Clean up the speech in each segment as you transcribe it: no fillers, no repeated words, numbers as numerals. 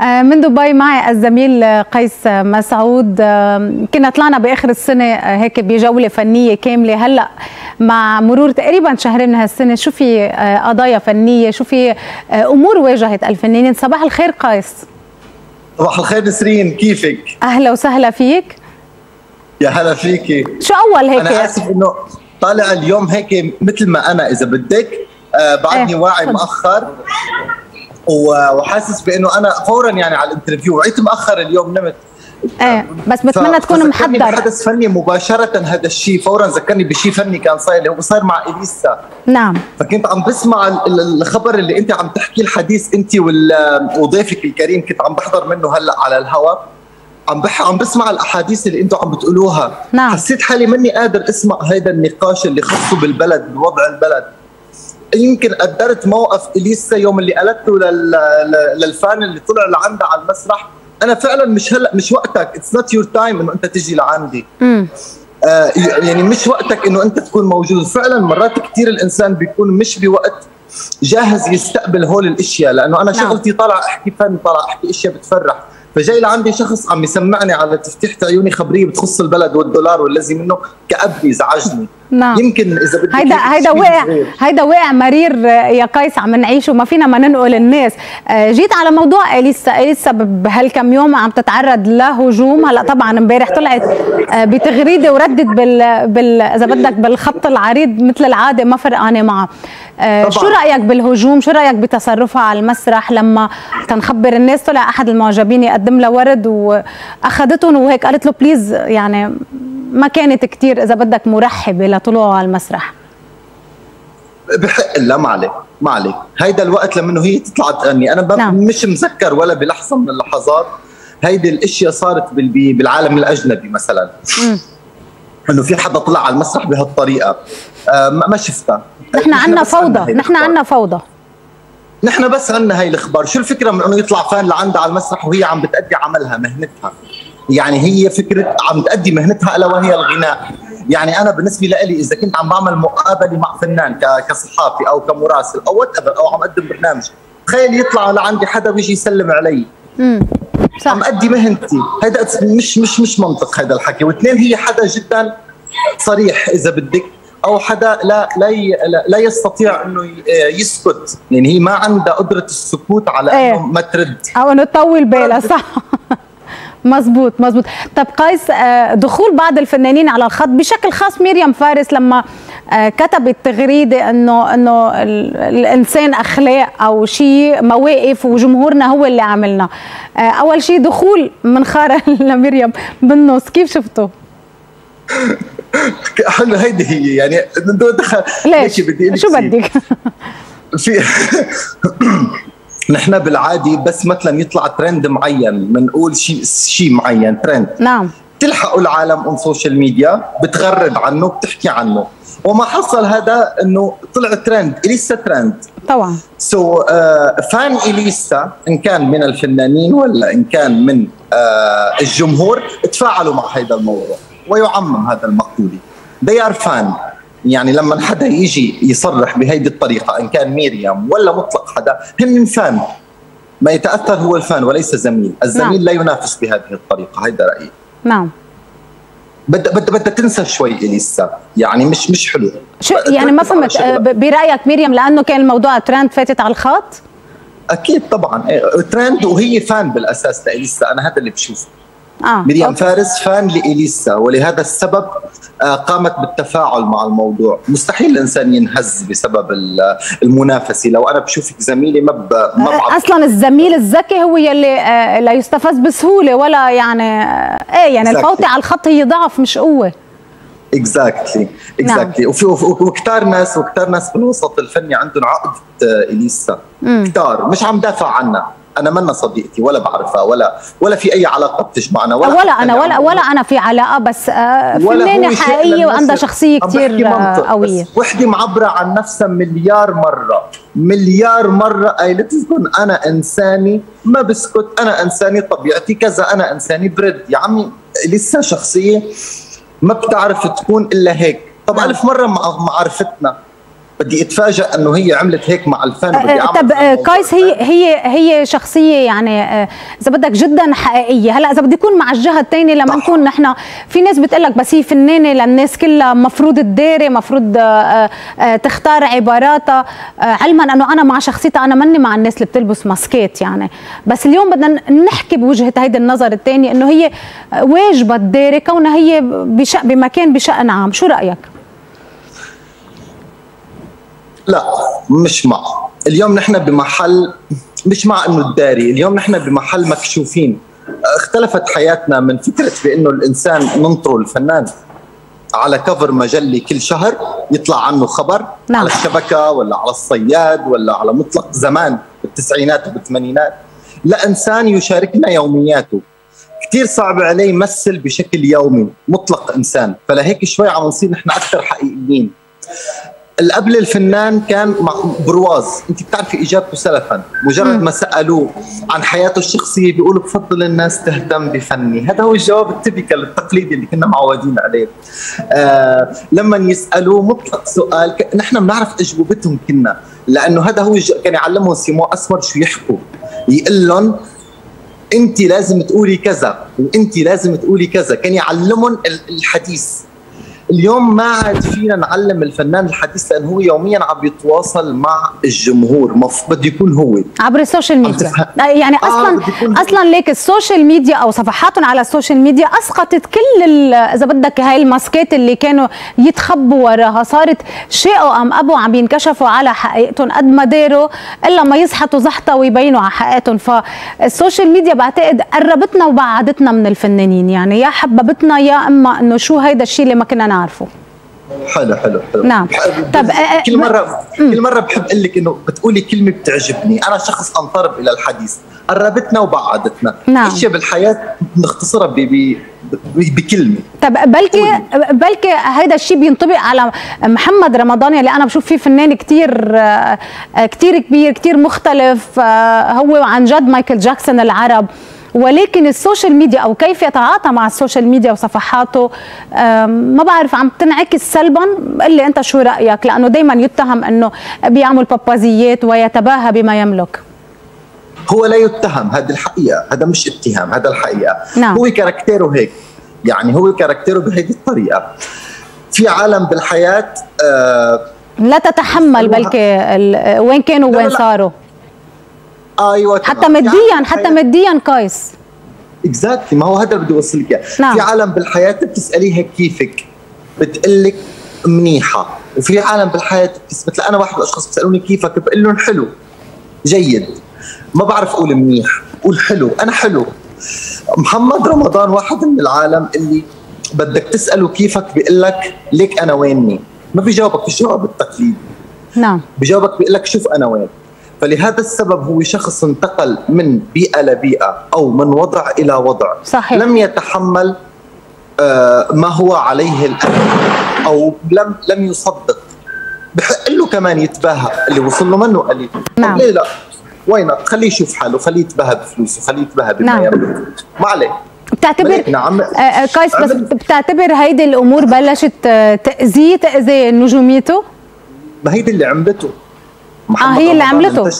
من دبي معي الزميل قيس مسعود. كنا طلعنا باخر السنه هيك بجوله فنيه كامله، هلا مع مرور تقريبا شهرين من هالسنه شو في قضايا فنيه، شو في امور واجهت الفنانين؟ صباح الخير قيس. صباح الخير نسرين، كيفك؟ اهلا وسهلا فيك. يا هلا فيكي. شو اول هيك؟ انا اسف انه طالع اليوم هيك مثل ما انا، اذا بدك بعدني واعي مأخر وحاسس بانه انا فورا يعني على الانترفيو، وعيت مأخر اليوم نمت. بس بتمنى تكون محضر. حدث فني مباشره، هذا الشيء فورا ذكرني بشيء فني كان صاير اللي هو صار مع اليسا. نعم. فكنت عم بسمع الخبر اللي انت عم تحكي، الحديث انت وضيفك الكريم كنت عم بحضر منه هلا على الهواء، عم بسمع الاحاديث اللي انتم عم بتقولوها. نعم. حسيت حالي مني قادر اسمع هذا النقاش اللي خصه بالبلد، بوضع البلد. يمكن قدرت موقف اليسا يوم اللي قالته للفان اللي طلع لعندها على المسرح، انا فعلا مش هلا، مش وقتك، اتس نوت يور تايم انه انت تجي لعندي. يعني مش وقتك انه انت تكون موجود. فعلا مرات كثير الانسان بيكون مش بوقت جاهز يستقبل هول الاشياء، لانه انا شغلتي طالع احكي فن، طالع احكي اشياء بتفرح، فجاي لعندي شخص عم يسمعني على تفتيحة عيوني خبريه بتخص البلد والدولار والذي منه كأب يزعجني. نعم. يمكن اذا بدك هيدا واقع مرير يا قيس عم نعيشه، ما فينا ما ننقل الناس. جيت على موضوع اليسا بهالكم يوم عم تتعرض لهجوم. هلا طبعا امبارح طلعت بتغريده وردت اذا بدك بالخط العريض مثل العاده، ما فرقانه معه. شو رايك بالهجوم؟ شو رايك بتصرفها على المسرح لما تنخبر الناس؟ طلع احد المعجبين يقدم لها ورد واخذتهم وهيك قالت له بليز، يعني ما كانت كثير اذا بدك مرحبه لطلوعه على المسرح. بحق الله، ما عليك، هيدا الوقت لما هي تطلع تغني، انا مش مذكر ولا بلحظه من اللحظات هيدي الاشياء صارت بالعالم الاجنبي مثلا، انه في حدا طلع على المسرح بهالطريقه. ما شفتها. نحن عنا فوضى، نحن بس عنا هاي الاخبار. شو الفكره من انه يطلع فان لعندها على المسرح وهي عم بتأدي عملها، مهنتها؟ يعني هي فكره عم تأدي مهنتها الا وهي الغناء. يعني انا بالنسبه لي اذا كنت عم بعمل مقابله مع فنان كصحافي او كمراسل او وات ايفر، او عم اقدم برنامج، تخيل يطلع لعندي حدا ويجي يسلم علي. صح. عم ادي مهنتي، هيدا مش منطق هيدا الحكي. واثنين هي حدا جدا صريح اذا بدك، او حدا لا يستطيع انه يسكت، يعني هي ما عندها قدره السكوت على انه ما ترد او انه تطول بالها. صح. مزبوط. طب قيس، دخول بعض الفنانين على الخط بشكل خاص ميريام فارس لما كتبت تغريده انه الانسان اخلاق او شيء، مواقف وجمهورنا هو اللي عملنا. اول شيء دخول منخار لميريام بالنص، كيف شفته؟ حلو. هيدي هي يعني دخل ليش؟ شو بدك؟ في نحن بالعادي بس مثلا يطلع ترند معين، بنقول شيء معين ترند. نعم. بتلحقوا العالم اون سوشيال ميديا، بتغرد عنه، بتحكي عنه، وما حصل هذا انه طلع ترند، اليسا ترند. طبعا. سو فان اليسا ان كان من الفنانين ولا ان كان من الجمهور تفاعلوا مع هذا الموضوع، ويعمم هذا المقولة. They are fan. يعني لما حدا يجي يصرح بهيدي الطريقة، إن كان ميريام ولا مطلق حدا، هن فان. ما يتأثر هو الفان وليس زميل. الزميل لا ينافس بهذه الطريقة، هيدا رأيي. نعم. بدها تنسى شوي اليسا، يعني مش حلو. شو يعني ما فهمت برأيك ميريام لأنه كان الموضوع ترند فاتت على الخط؟ أكيد طبعاً ترند، وهي فان بالأساس لإليسا، أنا هذا اللي بشوفه. ميريام فارس فان لإليسا، ولهذا السبب قامت بالتفاعل مع الموضوع. مستحيل الانسان ينهز بسبب المنافسه. لو انا بشوفك زميلي ما اصلا الزميل الذكي هو يلي لا يستفز بسهوله، ولا يعني يعني الفوطه على الخط هي ضعف مش قوه. اكزاكتلي. وكتار ناس بالوسط الفني عندهم عقد اليسا، كتار. مش عم دافع عنها، أنا منا صديقتي ولا بعرفها ولا في أي علاقة بتجمعنا ولا أنا في علاقة، بس فنانة حقيقية وعندها شخصية كتير قوية. وحدة معبرة عن نفسها مليار مرة قالت لكم أنا إنساني ما بسكت، أنا إنساني طبيعتي كذا، أنا إنساني برد. يا عمي لسه شخصية ما بتعرف تكون إلا هيك. طب ألف مرة معرفتنا بدي اتفاجئ انه هي عملت هيك مع الفن. بدي طب قيس هي شخصيه يعني اذا بدك جدا حقيقيه. هلا اذا بدي يكون مع الجهه الثانيه لما نكون نحن، في ناس بتقول لك بس هي فنانه للناس كلها، مفروض تداري، مفروض تختار عباراتها، علما انه انا مع شخصيتها، انا ماني مع الناس اللي بتلبس ماسكات يعني. بس اليوم بدنا نحكي بوجهه هيدي النظر الثاني انه هي واجبه تداري كونها هي بمكان بشأن عام. شو رايك؟ لا، مش مع. اليوم نحن بمحل مش مع انه الداري، اليوم نحن بمحل مكشوفين. اختلفت حياتنا من فكره بانه الانسان ننطره الفنان على كفر مجلة كل شهر يطلع عنه خبر. نعم. على الشبكه ولا على الصياد ولا على مطلق. زمان بالتسعينات وبالثمانينات لا انسان يشاركنا يومياته، كثير صعب عليه يمثل بشكل يومي مطلق انسان، فلهيك شوي عم نصير نحن اكثر حقيقيين. قبل الفنان كان برواز، انت بتعرفي اجابته سلفا، مجرد ما سالوه عن حياته الشخصيه بيقولوا بفضل الناس تهتم بفني، هذا هو الجواب التبكال التقليدي اللي كنا معودين عليه. لما يسالوه مطلق سؤال نحن بنعرف اجوبتهم كنا، لانه هذا هو كان يعلمهم سيمو اسمر شو يحكوا، يقول لهم انت لازم تقولي كذا وانت لازم تقولي كذا، كان يعلمهم الحديث. اليوم ما عاد فينا نعلم الفنان الحديث لانه هو يوميا عم بيتواصل مع الجمهور، بده يكون هو عبر السوشيال ميديا يعني اصلا ليك السوشيال ميديا او صفحاتهم على السوشيال ميديا اسقطت كل اذا بدك هاي الماسكات اللي كانوا يتخبوا وراها، صارت شيء ام ابو عم ينكشفوا على حقيقتهم قد ما داروا الا ما يزحطوا زحطه ويبينوا على حقيقتهم. فالسوشيال ميديا بعتقد قربتنا وبعدتنا من الفنانين، يعني يا حببتنا يا اما انه شو هيدا الشيء اللي ما كنا عارفه. حلو حلو حلو. نعم. طب كل مرة بحب اقول لك انه بتقولي كلمة بتعجبني، انا شخص انطرب الى الحديث، قربتنا وبعدتنا. نعم. اشياء بالحياة بنختصرها بكلمة. طب بلكي هيدا الشيء بينطبق على محمد رمضان، اللي انا بشوف فيه فنان كثير كبير، كثير مختلف، هو عن جد مايكل جاكسون العرب، ولكن السوشيال ميديا او كيف يتعاطى مع السوشيال ميديا وصفحاته ما بعرف عم تنعكس سلبا. قل لي انت شو رايك، لانه دائما يتهم انه بيعمل بابازيات ويتباهى بما يملك. هو لا يتهم، هذا الحقيقه، هذا مش اتهام، هذا الحقيقه. نعم. هو كاركتيره هيك، يعني هو كاركتيره بهذه الطريقه. في عالم بالحياه لا تتحمل بلكي وين كانوا وين صاروا. ايوه حتى ماديا، حتى ماديا قيس. اكزاكتلي، ما هو هذا اللي بدي اوصل لك اياه. نعم. في عالم بالحياه بتساليها كيفك بتقول لك منيحه، وفي عالم بالحياه مثل انا واحد من الاشخاص بيسالوني كيفك بقول لهم حلو جيد، ما بعرف اقول منيح، قول حلو، انا حلو. محمد رمضان واحد من العالم اللي بدك تساله كيفك بيقول لك ليك انا ويني، ما بيجاوبك الجواب التقليدي. نعم. بيجاوبك بيقول لك شوف انا وين. فلهذا السبب هو شخص انتقل من بيئة لبيئة أو من وضع إلى وضع. صحيح. لم يتحمل ما هو عليه الآن، أو لم يصدق. بحق له كمان يتباهى، اللي وصل له منه قليل. نعم. ليه لا؟ وينك؟ خليه يشوف حاله، خليه يتباهى بفلوسه، خليه يتباهى بما نعم. يملك. ما عليه. بتعتبر قيس، بس بتعتبر هيدي الأمور بلشت تأذي نجوميته؟ ما هيدي اللي عملته. هي اللي عملته.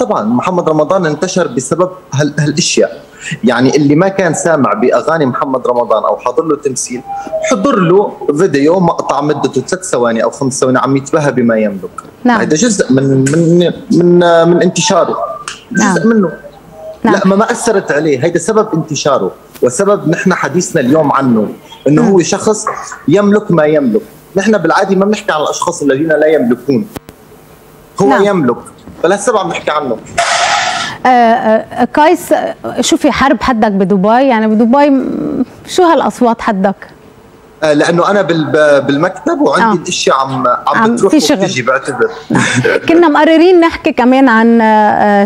طبعا محمد رمضان انتشر بسبب هالاشياء، يعني اللي ما كان سامع باغاني محمد رمضان او حاضر له تمثيل، حضر له فيديو مقطع مدته 3 ثواني او 5 ثواني عم يتباهى بما يملك. نعم. هذا جزء من انتشاره، جزء نعم. منه. نعم. لا ما اثرت عليه، هيدا سبب انتشاره وسبب نحن حديثنا اليوم عنه، انه هو شخص يملك ما يملك. نحن بالعادي ما بنحكي عن الاشخاص الذين لا يملكون، هو نعم. يملك، فلهالسبب عم نحكي عنه. قيس، شو في حرب حدك بدبي؟ يعني بدبي شو هالاصوات حدك؟ لانه انا بالمكتب وعندي الاشياء عم بتروح وبتجي، بعتذر. كنا مقررين نحكي كمان عن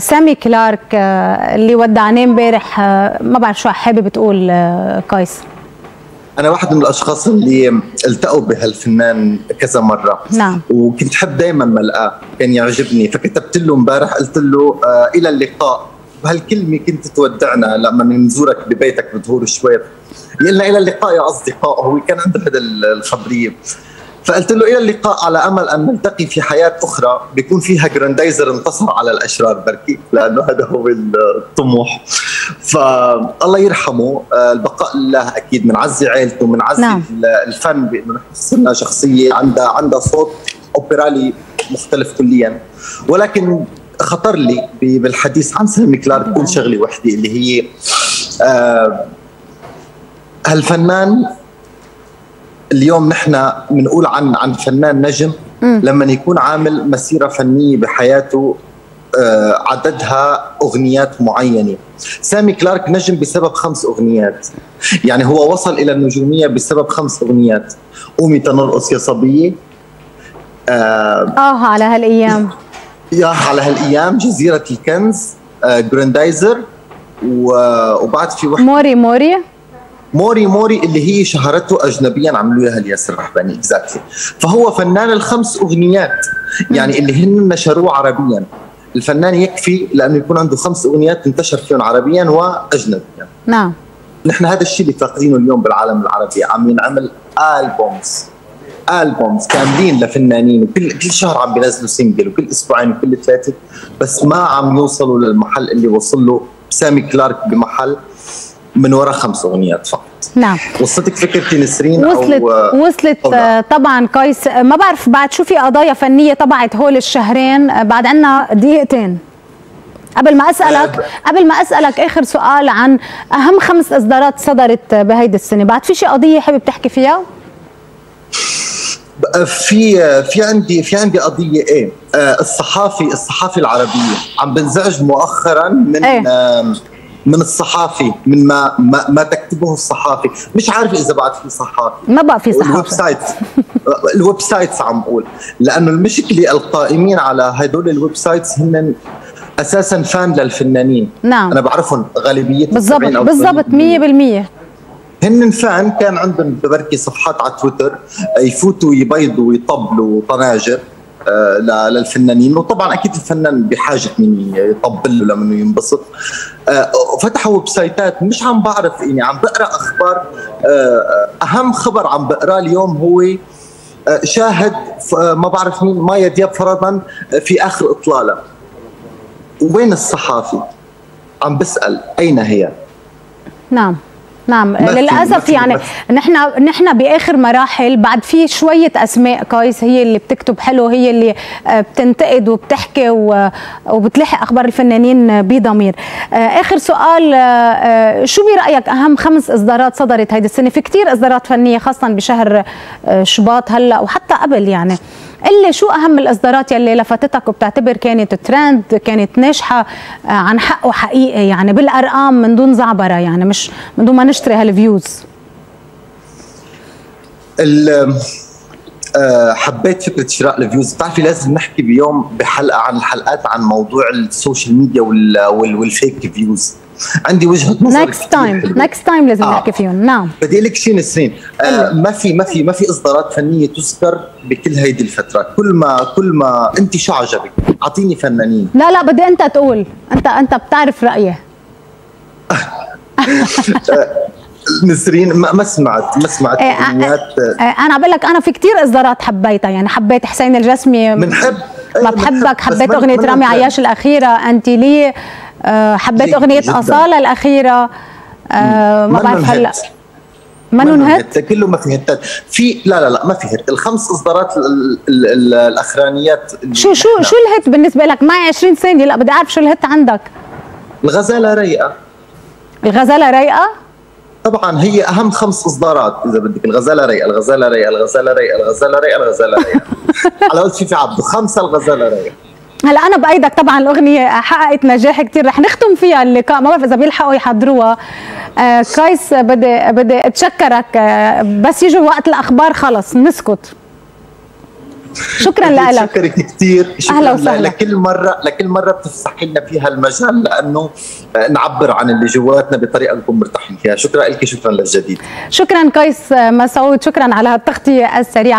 سامي كلارك اللي ودعناه امبارح، ما بعرف شو حابب تقول قيس. أنا واحد من الأشخاص اللي التقوا بهالفنان كذا مرة. نعم. وكنت حب دايما ما ألقاه، كان يعجبني، فكتبت له امبارح قلت له إلى اللقاء، بهالكلمة كنت تودعنا لما نزورك ببيتك بظهور الشويب، يقلنا إلى اللقاء يا أصدقاء، هو كان عنده هذا الخبرية. فقلت له إلى اللقاء على أمل أن نلتقي في حياة أخرى بيكون فيها جراندايزر انتصر على الأشرار بركي، لأنه هذا هو الطموح. فالله يرحمه، البقاء لله أكيد، منعزي عائلته، منعزي نعم. الفن، بأنه نحن صرنا شخصية عندها صوت أوبرالي مختلف كليا. ولكن خطر لي بالحديث عن سامي كلارك تكون شغلي وحدي اللي هي هالفنان. اليوم نحن بنقول عن فنان نجم لما يكون عامل مسيرة فنية بحياته عددها أغنيات معينة. سامي كلارك نجم بسبب 5 أغنيات، يعني هو وصل إلى النجومية بسبب 5 أغنيات. قومي تنرقص يا صبية، على هالأيام، على هالأيام، جزيرة الكنز، جراندايزر، وبعد في واحدة موري اللي هي شهرته اجنبيا عملوا لها الياسر رحباني. اكزاكتلي. فهو فنان 5 أغنيات يعني اللي هن نشروه عربيا. الفنان يكفي لانه يكون عنده 5 أغنيات انتشر فيهم عربيا واجنبيا. نعم. نحن هذا الشيء اللي فاقدينه اليوم بالعالم العربي، عم ينعمل البومز كاملين لفنانين، كل شهر عم بينزلوا سنجل، وكل اسبوعين وكل 3، بس ما عم يوصلوا للمحل اللي وصل له سامي كلارك بمحل من وراء 5 أغنيات فقط. نعم. وصلتك فكرتي نسرين؟ وصلت طبعا قيس. ما بعرف بعد شو في قضايا فنيه طبعت هول الشهرين، بعد عنا دقيقتين. قبل ما اسالك اخر سؤال عن اهم 5 إصدارات صدرت بهيدي السنه، بعد في شي قضيه حابب تحكي فيها؟ في عندي قضيه الصحافي العربيه عم بنزعج مؤخرا من الصحافي، من ما تكتبه الصحافي. مش عارف اذا بعد في صحافي، ما بقى في صحافي. الويب سايتس عم بقول، لانه المشكله القائمين على هدول الويب سايتس هن اساسا فان للفنانين. نعم. انا بعرفهم غالبيه بالضبط 100%. هن فان كان عندهم بركي صفحات على تويتر يفوتوا يبيضوا ويطبلوا طناجر للفنانين، وطبعا اكيد الفنان بحاجه من يطبل له لما ينبسط. فتحوا ويب سايتات. مش عم بعرف، يعني عم بقرا اخبار. اهم خبر عم بقراه اليوم هو شاهد ما بعرف مين، مايا دياب فرضا، في اخر اطلاله. وين الصحافي؟ عم بسال اين هي؟ نعم. نعم للاسف يعني نحن باخر مراحل. بعد في شويه اسماء قيس هي اللي بتكتب حلو، هي اللي بتنتقد وبتحكي وبتلحق اخبار الفنانين بضمير. اخر سؤال، شو برايك اهم 5 إصدارات صدرت هيدي السنه؟ في كثير اصدارات فنيه خاصه بشهر شباط هلا وحتى قبل. يعني قل لي شو اهم الاصدارات يلي لفتتك وبتعتبر كانت ترند، كانت ناجحه عن حق وحقيقي، يعني بالارقام من دون زعبره، يعني مش من دون ما نشتري هالفيوز. حبيت فكره شراء الفيوز. بتعرفي لازم نحكي بيوم بحلقه عن الحلقات عن موضوع السوشيال ميديا والفيك فيوز. عندي وجهه نظر نكست تايم لازم نحكي فيهم. نعم. بدي اقول لك شيء نسرين، ما في اصدارات فنيه تذكر بكل هيدي الفتره. كل ما انت شو عجبك، اعطيني فنانين. لا بدي انت تقول، انت بتعرف رايي. نسرين ما سمعت اغنيات. انا بقول لك انا في كثير اصدارات حبيتها، يعني حبيت حسين الجسمي، بحبك، حبيت اغنيه رامي عياش الاخيره انت لي، حبيت اغنيه أصالة الاخيره، ما بعرف هلا منو هت كله. ما في هتات في لا ما في هت. ال5 إصدارات الاخرانيات. شو الهت بالنسبه لك؟ معي 20 ثانيه. لا بدي اعرف شو الهت عندك. الغزاله رايقه طبعا هي اهم 5 إصدارات اذا بدك. الغزاله رايقه على قول شيفي عبده 5. الغزاله رايقه. هلا انا بايدك طبعا. الاغنيه حققت نجاح كثير، رح نختم فيها اللقاء، ما بعرف اذا بيلحقوا يحضروها. قيس بدي اتشكرك، بس يجوا وقت الاخبار خلص نسكت. شكرا لك. شكرك كثير. اهلا وسهلا. لكل مره بتفسحي لنا فيها المجال لانه نعبر عن اللي جواتنا بطريقه نكون مرتاحين فيها. شكرا لك. شكرا للجديد. شكرا قيس مسعود، شكرا على هالتغطيه السريعه.